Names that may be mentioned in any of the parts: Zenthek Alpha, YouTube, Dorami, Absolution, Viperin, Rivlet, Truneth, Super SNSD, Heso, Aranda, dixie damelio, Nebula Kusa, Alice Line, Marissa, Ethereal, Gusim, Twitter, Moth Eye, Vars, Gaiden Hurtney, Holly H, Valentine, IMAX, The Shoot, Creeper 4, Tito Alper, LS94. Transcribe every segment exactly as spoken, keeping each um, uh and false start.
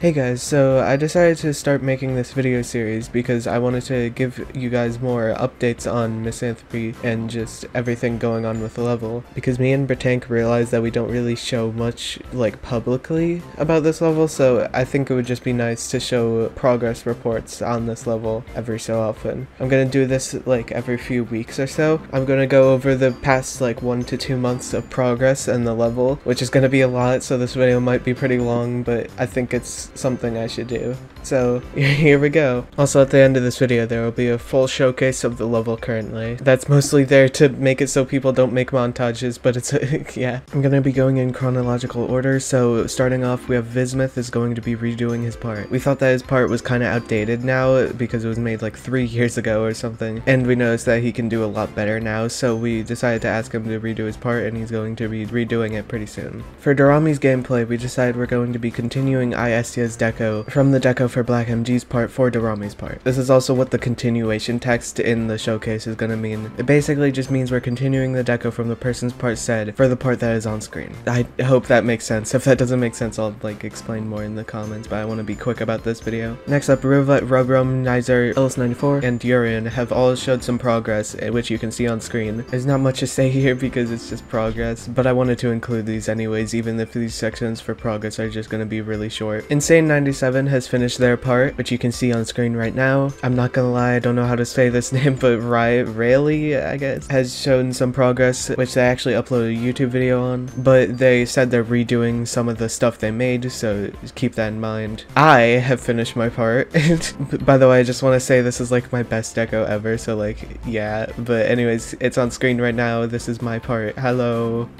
Hey guys, so I decided to start making this video series because I wanted to give you guys more updates on Misanthrope and just everything going on with the level, because me and Brittank realized that we don't really show much like publicly about this level, so I think it would just be nice to show progress reports on this level every so often. I'm gonna do this like every few weeks or so. I'm gonna go over the past like one to two months of progress in the level, which is gonna be a lot, so this video might be pretty long, but I think it's something I should do. So here we go. Also, at the end of this video there will be a full showcase of the level currently. That's mostly there to make it so people don't make montages, but it's yeah. I'm gonna be going in chronological order, so starting off we have Vismuth is going to be redoing his part. We thought that his part was kind of outdated now because it was made like three years ago or something, and we noticed that he can do a lot better now, so we decided to ask him to redo his part, and he's going to be redoing it pretty soon. For Dorami's gameplay, we decided we're going to be continuing I S deco from the deco for Black M G's part for Dorami's part. This is also what the continuation text in the showcase is going to mean. It basically just means we're continuing the deco from the person's part said for the part that is on screen. I hope that makes sense. If that doesn't make sense, I'll like explain more in the comments, but I want to be quick about this video. Next up, Rivlet, Rugram, Nizer, L S ninety-four, and Durian have all showed some progress, which you can see on screen. There's not much to say here because it's just progress, but I wanted to include these anyways, even if these sections for progress are just going to be really short. Insane ninety-seven has finished their part, which you can see on screen right now. I'm not gonna lie, I don't know how to say this name, but Riot Rayleigh, I guess, has shown some progress, which they actually uploaded a YouTube video on, but they said they're redoing some of the stuff they made, so keep that in mind. I have finished my part. By the way, I just want to say this is like my best deco ever, so like, yeah, but anyways, it's on screen right now. This is my part. Hello.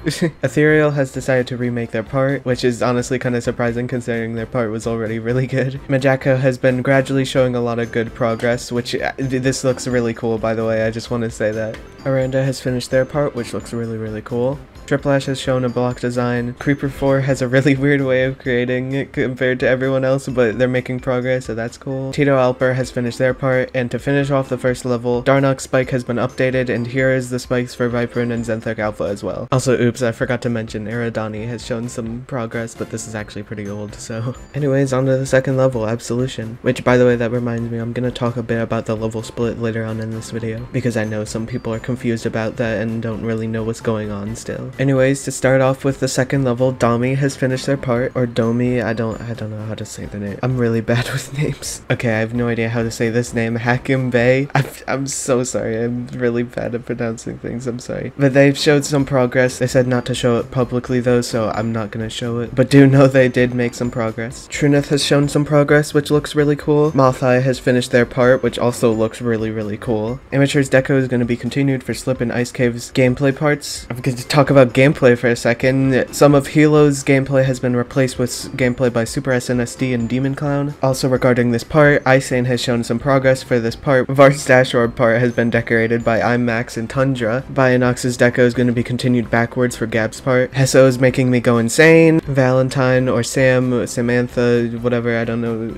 Ethereal has decided to remake their part, which is honestly kind of surprising considering their part was already really good. My Daka has been gradually showing a lot of good progress, which uh, this looks really cool, by the way, I just want to say that. Aranda has finished their part, which looks really really cool. Triplash has shown a block design. Creeper four has a really weird way of creating it compared to everyone else, but they're making progress, so that's cool. Tito Alper has finished their part, and to finish off the first level, Darnok's spike has been updated, and here is the spikes for Viperin and Zenthek Alpha as well. Also, oops, I forgot to mention Eridani has shown some progress, but this is actually pretty old, so. Anyways, on to the second level, Absolution. Which, by the way, that reminds me, I'm gonna talk a bit about the level split later on in this video, because I know some people are confused about that and don't really know what's going on still. Anyways, to start off with the second level, Domi has finished their part, or Domi, I don't I don't know how to say the name. I'm really bad with names. Okay, I have no idea how to say this name, Hakim Bay. I've, I'm so sorry, I'm really bad at pronouncing things, I'm sorry. But they've showed some progress. They said not to show it publicly though, so I'm not gonna show it. But do know they did make some progress. Truneth has shown some progress, which looks really cool. Moth Eye has finished their part, which also looks really, really cool. Amateur's deco is gonna be continued for Slip and Ice Cave's gameplay parts. I'm gonna talk about gameplay for a second. Some of Hilo's gameplay has been replaced with gameplay by Super S N S D and Demon Clown. Also regarding this part, Icean has shown some progress for this part. Vars Dash Orb part has been decorated by IMAX and Tundra. Bionox's deco is going to be continued backwards for Gab's part. Heso is making me go insane. Valentine or Sam, Samantha, whatever, I don't know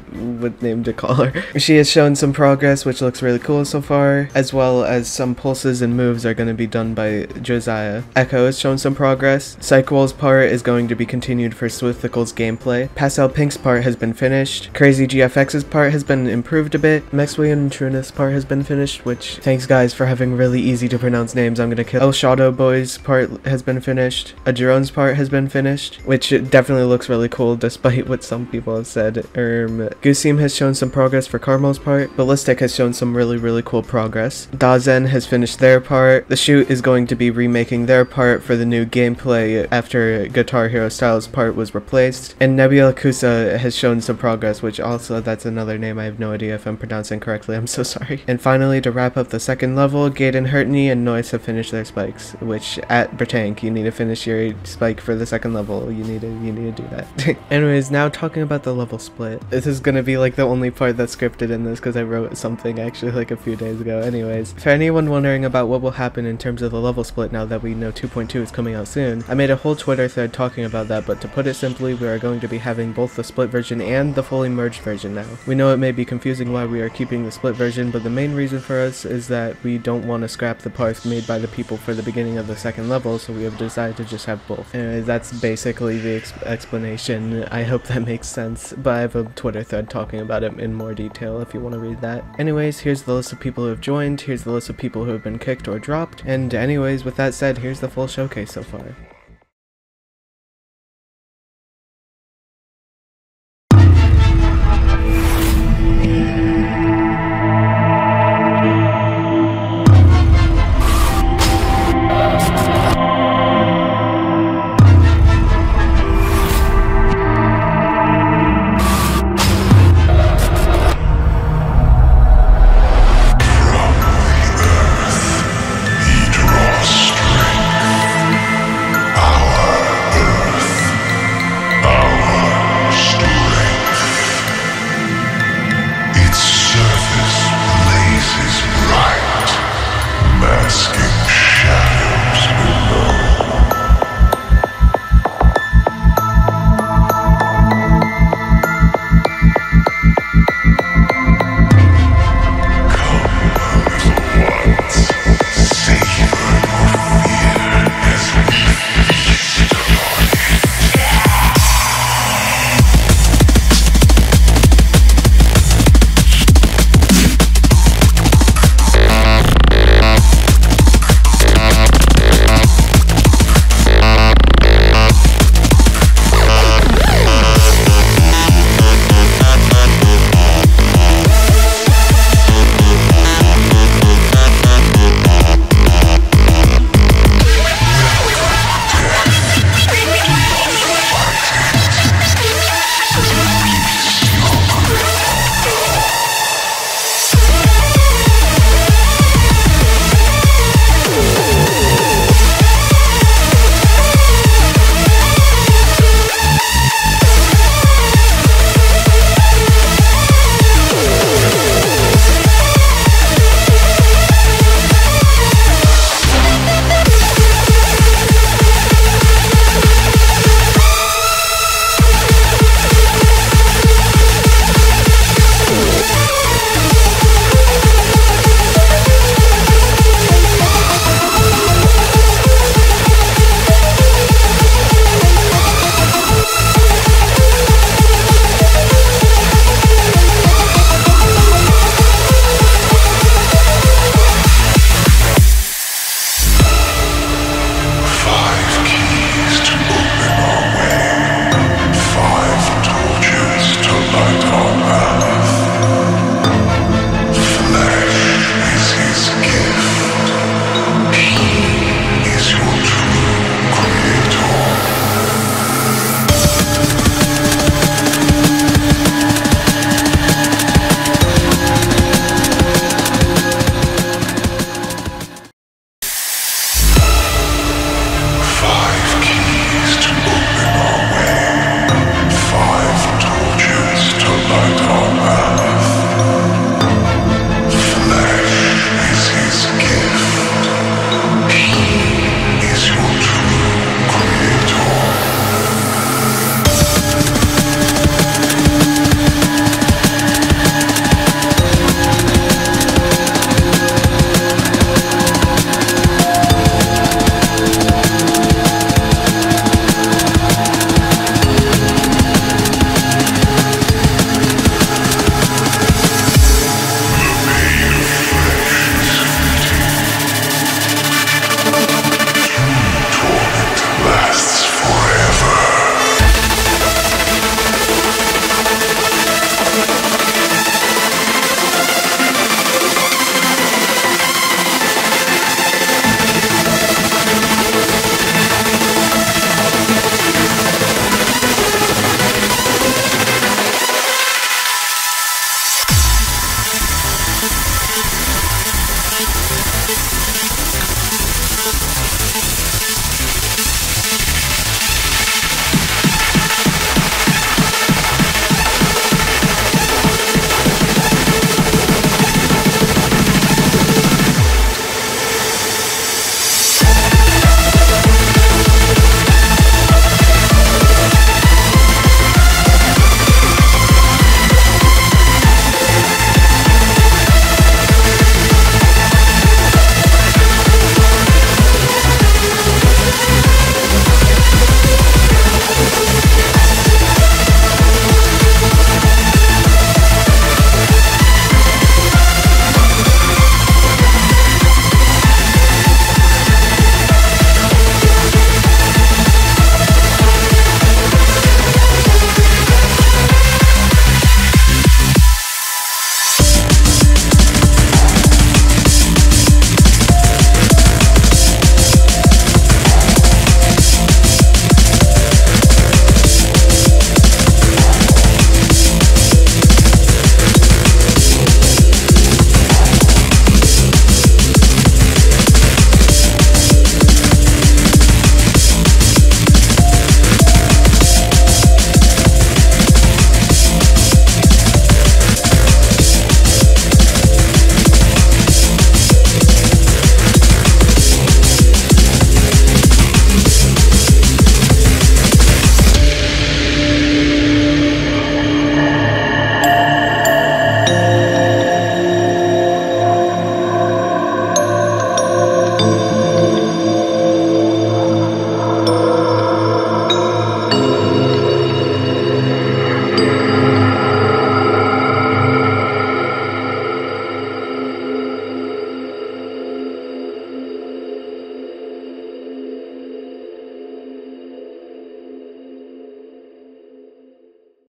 what name to call her. She has shown some progress, which looks really cool so far, as well as some pulses and moves are going to be done by Josiah. Echo has shown some progress. Psychwall's part is going to be continued for Swithical's gameplay. Pastel Pink's part has been finished. Crazy G F X's part has been improved a bit. Maxwell and Truneth's part has been finished, which thanks guys for having really easy to pronounce names. I'm gonna kill. El Shadow Boy's part has been finished. Ajiron's part has been finished, which definitely looks really cool despite what some people have said. Um, Gusim has shown some progress for Carmel's part. Ballistic has shown some really really cool progress. Dazen has finished their part. The Shoot is going to be remaking their part for the new gameplay after Guitar Hero Styles' part was replaced, and Nebula Kusa has shown some progress, which also, that's another name I have no idea if I'm pronouncing correctly, I'm so sorry. And finally, to wrap up the second level, Gaiden Hurtney and Noise have finished their spikes, which, at Brittank, you need to finish your spike for the second level, you need to, you need to do that. Anyways, now talking about the level split. This is gonna be like the only part that's scripted in this, because I wrote something actually like a few days ago. Anyways, for anyone wondering about what will happen in terms of the level split now that we know two point two is is coming out soon. I made a whole Twitter thread talking about that, but to put it simply, we are going to be having both the split version and the fully merged version now. We know it may be confusing why we are keeping the split version, but the main reason for us is that we don't want to scrap the parts made by the people for the beginning of the second level, so we have decided to just have both. Anyway, that's basically the ex explanation. I hope that makes sense, but I have a Twitter thread talking about it in more detail if you want to read that. Anyways, here's the list of people who have joined, here's the list of people who have been kicked or dropped, and anyways, with that said, here's the full showcase so far.